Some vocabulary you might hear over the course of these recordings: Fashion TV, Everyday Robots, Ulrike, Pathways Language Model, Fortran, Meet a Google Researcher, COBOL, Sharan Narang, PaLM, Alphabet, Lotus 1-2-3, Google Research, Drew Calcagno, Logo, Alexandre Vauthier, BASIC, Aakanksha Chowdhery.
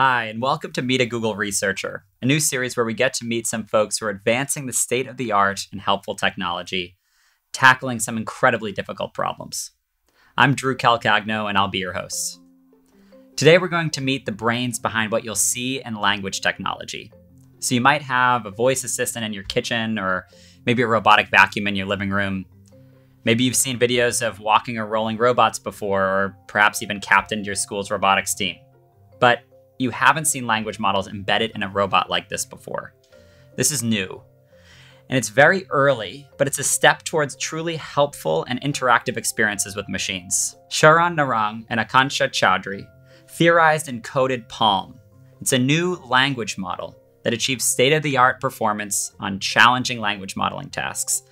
Hi, and welcome to Meet a Google Researcher, a new series where we get to meet some folks who are advancing the state of the art in helpful technology, tackling some incredibly difficult problems. I'm Drew Calcagno, and I'll be your host. Today, we're going to meet the brains behind what you'll see in language technology. So you might have a voice assistant in your kitchen, or maybe a robotic vacuum in your living room. Maybe you've seen videos of walking or rolling robots before, or perhaps even captained your school's robotics team. But you haven't seen language models embedded in a robot like this before. This is new. And it's very early, but it's a step towards truly helpful and interactive experiences with machines. Sharan Narang and Aakanksha Chowdhery theorized and coded PaLM. It's a new language model that achieves state-of-the-art performance on challenging language modeling tasks.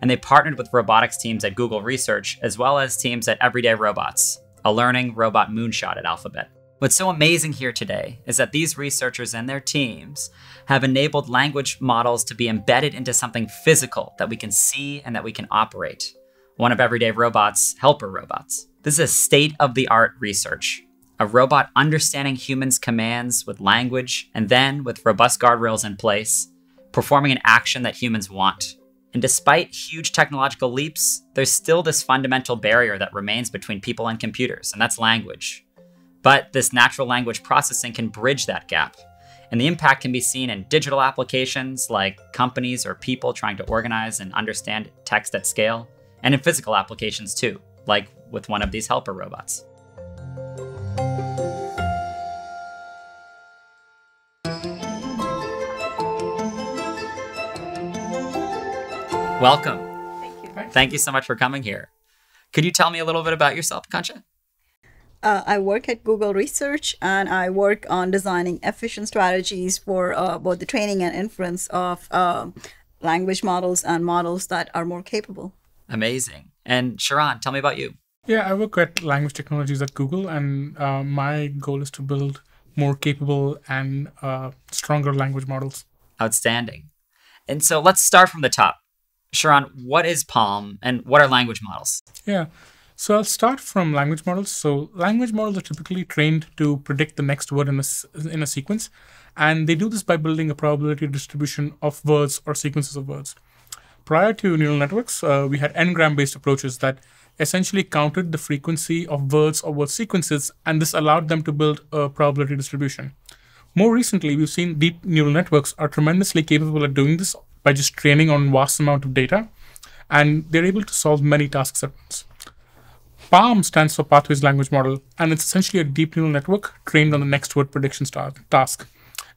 And they partnered with robotics teams at Google Research, as well as teams at Everyday Robots, a learning robot moonshot at Alphabet. What's so amazing here today is that these researchers and their teams have enabled language models to be embedded into something physical that we can see and that we can operate. One of Everyday Robots' helper robots. This is state-of-the-art research. A robot understanding humans' commands with language, and then, with robust guardrails in place, performing an action that humans want. And despite huge technological leaps, there's still this fundamental barrier that remains between people and computers, and that's language. But this natural language processing can bridge that gap. And the impact can be seen in digital applications like companies or people trying to organize and understand text at scale, and in physical applications too, like with one of these helper robots. Welcome. Thank you so much for coming here. Could you tell me a little bit about yourself, Aakanksha? I work at Google Research, and I work on designing efficient strategies for both the training and inference of language models and models that are more capable. Amazing. And Sharan, tell me about you. Yeah, I work at Language Technologies at Google, and my goal is to build more capable and stronger language models. Outstanding. And so let's start from the top. Sharan, what is PaLM, and what are language models? Yeah. So I'll start from language models. So language models are typically trained to predict the next word in a sequence. And they do this by building a probability distribution of words or sequences of words. Prior to neural networks, we had n-gram-based approaches that essentially counted the frequency of words or word sequences, and this allowed them to build a probability distribution. More recently, we've seen deep neural networks are tremendously capable at doing this by just training on vast amount of data. And they're able to solve many tasks at once. PaLM stands for Pathways Language Model, and it's essentially a deep neural network trained on the next word prediction task.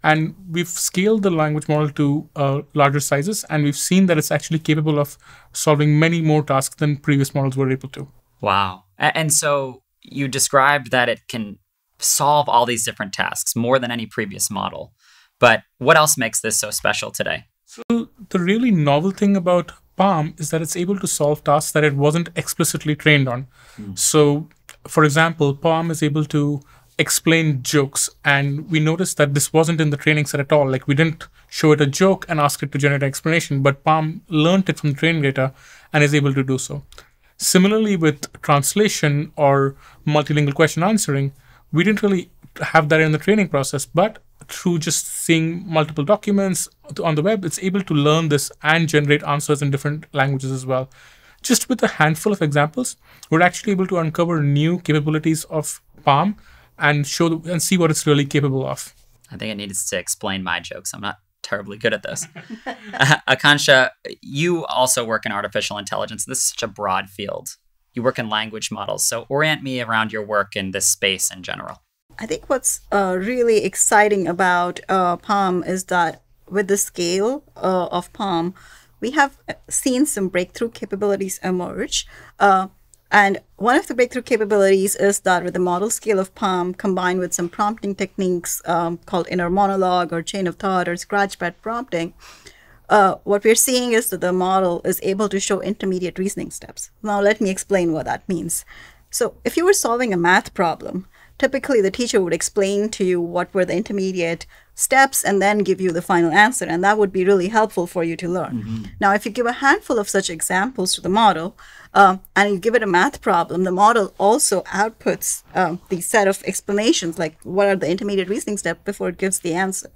And we've scaled the language model to larger sizes, and we've seen that it's actually capable of solving many more tasks than previous models were able to. Wow. And so you described that it can solve all these different tasks, more than any previous model. But what else makes this so special today? So the really novel thing about PaLM is that it's able to solve tasks that it wasn't explicitly trained on. So, for example, PaLM is able to explain jokes, and we noticed that this wasn't in the training set at all. Like, we didn't show it a joke and ask it to generate an explanation, but PaLM learned it from the training data and is able to do so. Similarly, with translation or multilingual question answering, we didn't really have that in the training process, but through just seeing multiple documents on the web, it's able to learn this and generate answers in different languages as well. Just with a handful of examples, we're actually able to uncover new capabilities of PaLM and see what it's really capable of. I think it needs to explain my jokes. I'm not terribly good at those. Aakanksha, you also work in artificial intelligence. This is such a broad field. You work in language models. So orient me around your work in this space in general. I think what's really exciting about PaLM is that with the scale of PaLM, we have seen some breakthrough capabilities emerge. And one of the breakthrough capabilities is that with the model scale of PaLM combined with some prompting techniques called inner monologue or chain of thought or scratchpad prompting, what we're seeing is that the model is able to show intermediate reasoning steps. Now, let me explain what that means. So if you were solving a math problem, typically the teacher would explain to you what were the intermediate steps and then give you the final answer. And that would be really helpful for you to learn. Mm-hmm. Now, if you give a handful of such examples to the model and you give it a math problem, the model also outputs the set of explanations, like what are the intermediate reasoning steps before it gives the answer.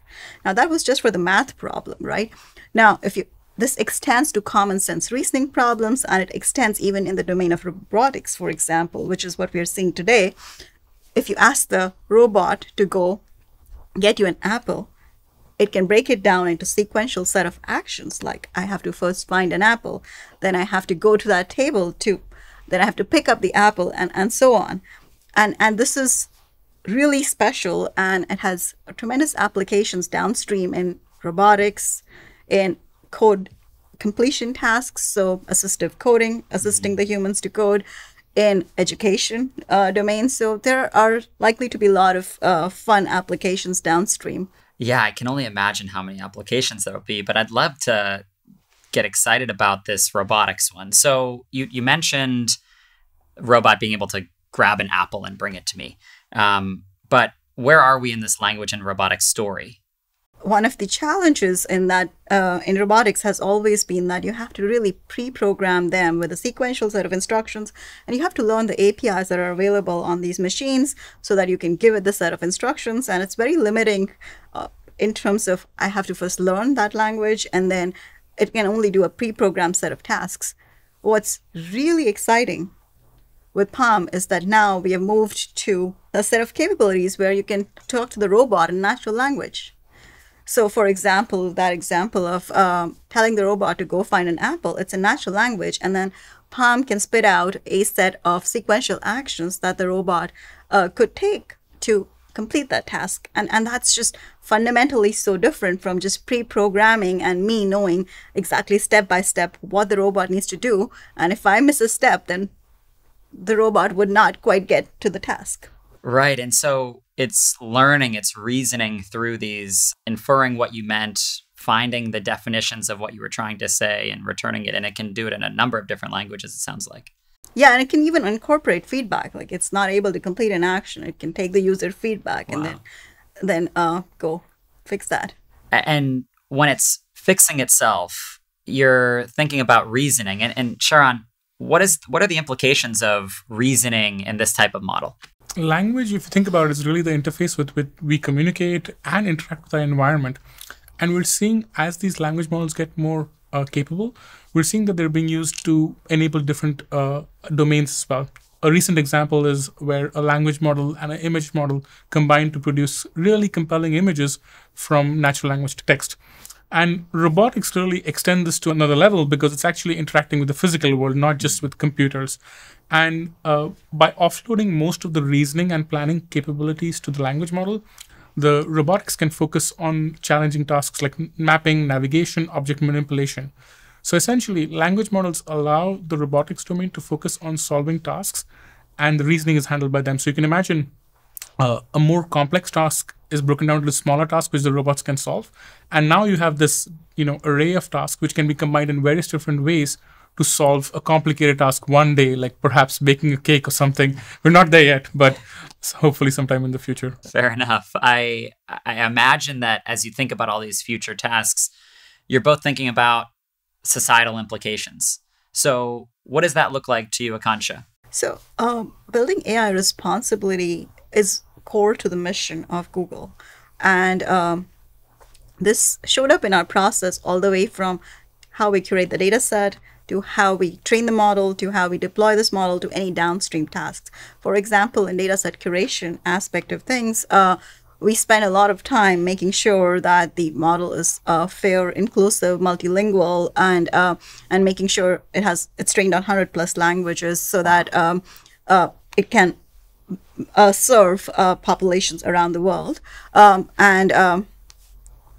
Now, that was just for the math problem, right? Now, if you this extends to common sense reasoning problems, and it extends even in the domain of robotics, for example, which is what we are seeing today. If you ask the robot to go get you an apple, it can break it down into sequential set of actions, like I have to first find an apple, then I have to go to that table to, then I have to pick up the apple, and so on. And this is really special, and it has tremendous applications downstream in robotics, in code completion tasks, so assistive coding, assisting the humans to code, in education domains. So there are likely to be a lot of fun applications downstream. Yeah, I can only imagine how many applications there will be, but I'd love to get excited about this robotics one. So you mentioned robot being able to grab an apple and bring it to me. But where are we in this language and robotics story? One of the challenges in that in robotics has always been that you have to really pre-program them with a sequential set of instructions, and you have to learn the APIs that are available on these machines so that you can give it the set of instructions. And it's very limiting in terms of I have to first learn that language, and then it can only do a pre-programmed set of tasks. What's really exciting with PaLM is that now we have moved to a set of capabilities where you can talk to the robot in natural language. So for example, that example of telling the robot to go find an apple, it's in natural language. And then PaLM can spit out a set of sequential actions that the robot could take to complete that task. And that's just fundamentally so different from just pre-programming and me knowing exactly step by step what the robot needs to do. And if I miss a step, then the robot would not quite get to the task. Right. And so it's learning, it's reasoning through these, inferring what you meant, finding the definitions of what you were trying to say and returning it. And it can do it in a number of different languages, it sounds like. Yeah, and it can even incorporate feedback. Like it's not able to complete an action. It can take the user feedback and then go fix that. And when it's fixing itself, you're thinking about reasoning. And Sharan, what are the implications of reasoning in this type of model? Language, if you think about it, is really the interface with which we communicate and interact with our environment. And we're seeing as these language models get more capable, we're seeing that they're being used to enable different domains as well. A recent example is where a language model and an image model combine to produce really compelling images from natural language to text. And robotics really extend this to another level because it's actually interacting with the physical world, not just with computers. And by offloading most of the reasoning and planning capabilities to the language model, the robotics can focus on challenging tasks like mapping, navigation, object manipulation. So essentially, language models allow the robotics domain to focus on solving tasks, and the reasoning is handled by them. So you can imagine a more complex task is broken down into smaller tasks which the robots can solve. And now you have this, array of tasks which can be combined in various different ways to solve a complicated task one day, like perhaps baking a cake or something. We're not there yet, but hopefully sometime in the future. Fair enough. I imagine that as you think about all these future tasks, you're both thinking about societal implications. So what does that look like to you, Aakanksha? So building AI responsibility is core to the mission of Google. And this showed up in our process all the way from how we curate the data set, to how we train the model, to how we deploy this model to any downstream tasks. For example, in data set curation aspect of things, we spend a lot of time making sure that the model is fair, inclusive, multilingual, and making sure it's trained on 100+ languages so that it can serve populations around the world, and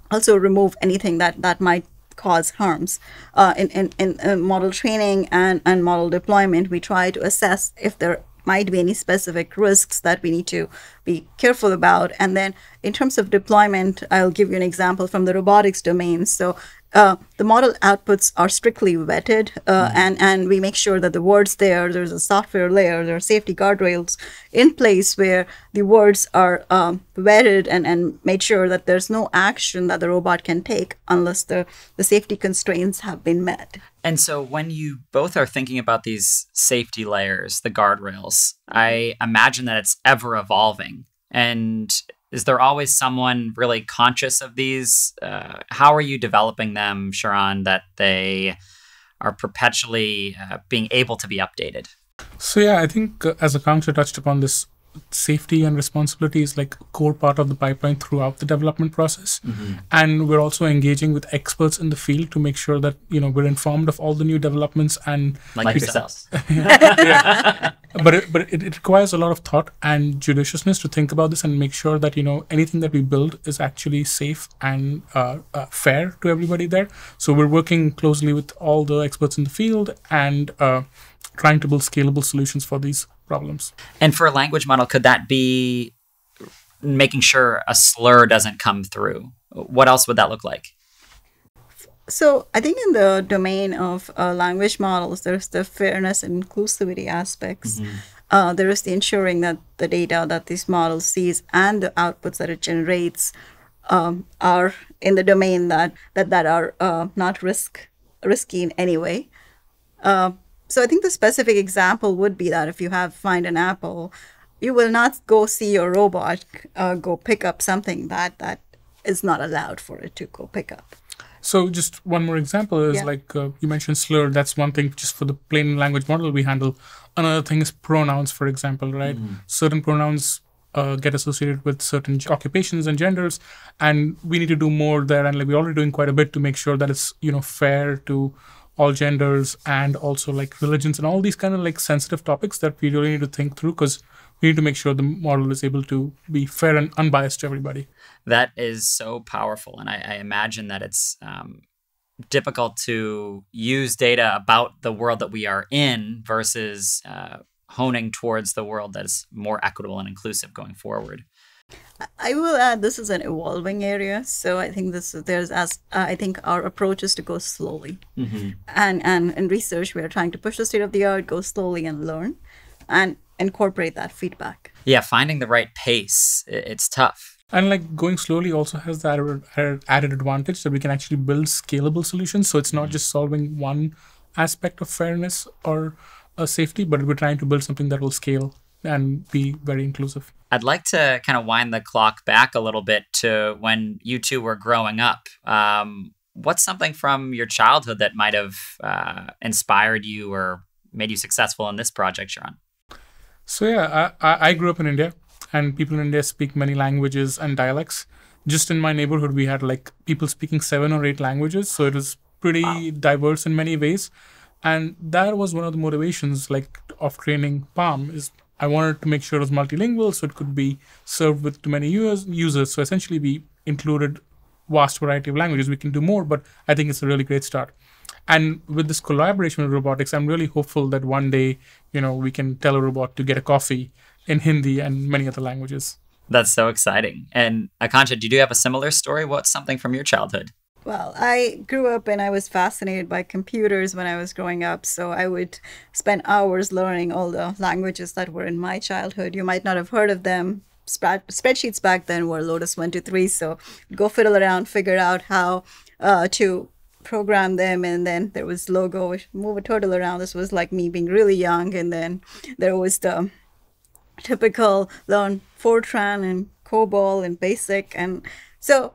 also remove anything that might cause harms. In model training and model deployment, we try to assess if there might be any specific risks that we need to be careful about. And then in terms of deployment, I'll give you an example from the robotics domain. So The model outputs are strictly vetted, and we make sure that the words there's a software layer, there are safety guardrails in place where the words are vetted and made sure that there's no action that the robot can take unless the safety constraints have been met. And so when you both are thinking about these safety layers, the guardrails, I imagine that it's ever evolving. And is there always someone really conscious of these? How are you developing them, Sharan, that they are perpetually being able to be updated? So yeah, I think as Aakanksha touched upon, this safety and responsibility is like a core part of the pipeline throughout the development process. Mm-hmm. And we're also engaging with experts in the field to make sure that, you know, we're informed of all the new developments and like yourselves. Yeah. But it requires a lot of thought and judiciousness to think about this and make sure that, you know, anything that we build is actually safe and fair to everybody there. So we're working closely with all the experts in the field and trying to build scalable solutions for these problems. And for a language model, could that be making sure a slur doesn't come through? What else would that look like? So I think in the domain of language models, there's the fairness and inclusivity aspects. Mm-hmm. There is the ensuring that the data that this model sees and the outputs that it generates are in the domain that are not risky in any way. So I think the specific example would be that if you find an apple, you will not go see your robot go pick up something that is not allowed for it to go pick up. So just one more example is like you mentioned slur. That's one thing just for the plain language model we handle. Another thing is pronouns, for example, right? Mm-hmm. Certain pronouns get associated with certain occupations and genders, and we need to do more there. And like we're already doing quite a bit to make sure that it's, you know, fair to all genders and also like religions and all these kind of like sensitive topics that we really need to think through because we need to make sure the model is able to be fair and unbiased to everybody. That is so powerful. And I imagine that it's difficult to use data about the world that we are in versus honing towards the world that is more equitable and inclusive going forward. I will add this is an evolving area, so I think our approach is to go slowly, mm-hmm. and in research we are trying to push the state of the art, go slowly and learn, and incorporate that feedback. Yeah, finding the right pace, it's tough. And like going slowly also has that added advantage that we can actually build scalable solutions. So it's not just solving one aspect of fairness or safety, but we're trying to build something that will scale and be very inclusive. I'd like to kind of wind the clock back a little bit to when you two were growing up. What's something from your childhood that might have inspired you or made you successful in this project, Sharan? So yeah, I grew up in India, and people in India speak many languages and dialects. Just in my neighborhood, we had like people speaking 7 or 8 languages. So it was pretty diverse in many ways. And that was one of the motivations like of training PaLM is I wanted to make sure it was multilingual so it could be served with too many users. So essentially we included vast variety of languages. We can do more, but I think it's a really great start. And with this collaboration with robotics, I'm really hopeful that one day, you know, we can tell a robot to get a coffee in Hindi and many other languages. That's so exciting. And Aakanksha, do you have a similar story? What's something from your childhood? Well, I grew up and I was fascinated by computers when I was growing up. So I would spend hours learning all the languages that were in my childhood. You might not have heard of them. Spreadsheets back then were Lotus 1-2-3. So go fiddle around, figure out how to program them. And then there was Logo, which move a turtle around. This was like me being really young. And then there was the typical learn Fortran and COBOL and BASIC. And so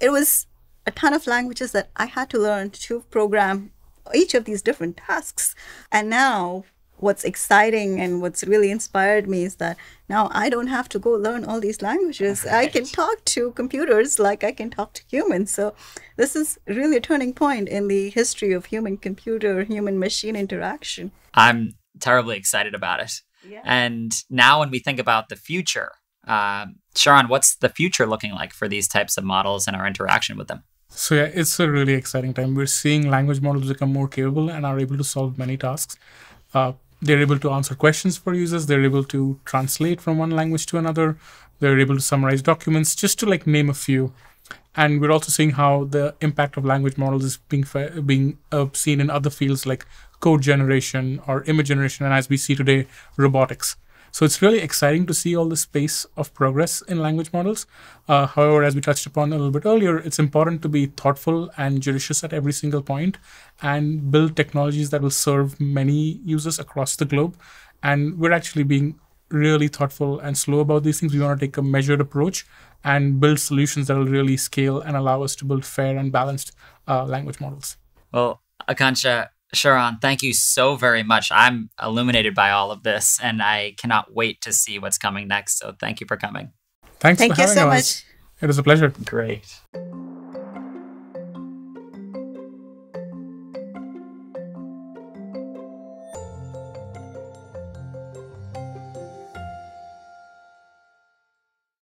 it was a ton of languages that I had to learn to program each of these different tasks. And now what's exciting and what's really inspired me is that now I don't have to go learn all these languages. Right. I can talk to computers like I can talk to humans. So this is really a turning point in the history of human-computer, human-machine interaction. I'm terribly excited about it. Yeah. And now when we think about the future, Sharan, what's the future looking like for these types of models and our interaction with them? So yeah, it's a really exciting time. We're seeing language models become more capable and are able to solve many tasks. They're able to answer questions for users. They're able to translate from one language to another. They're able to summarize documents, just to like name a few. And we're also seeing how the impact of language models is being seen in other fields like code generation or image generation, and as we see today, robotics. So it's really exciting to see all the space of progress in language models. However, as we touched upon a little bit earlier, it's important to be thoughtful and judicious at every single point and build technologies that will serve many users across the globe. And we're actually being really thoughtful and slow about these things. We want to take a measured approach and build solutions that will really scale and allow us to build fair and balanced language models. Well, Aakanksha, Sharan, thank you so very much. I'm illuminated by all of this, and I cannot wait to see what's coming next. So thank you for coming. Thanks for having us. Thank you so much. It was a pleasure. Great.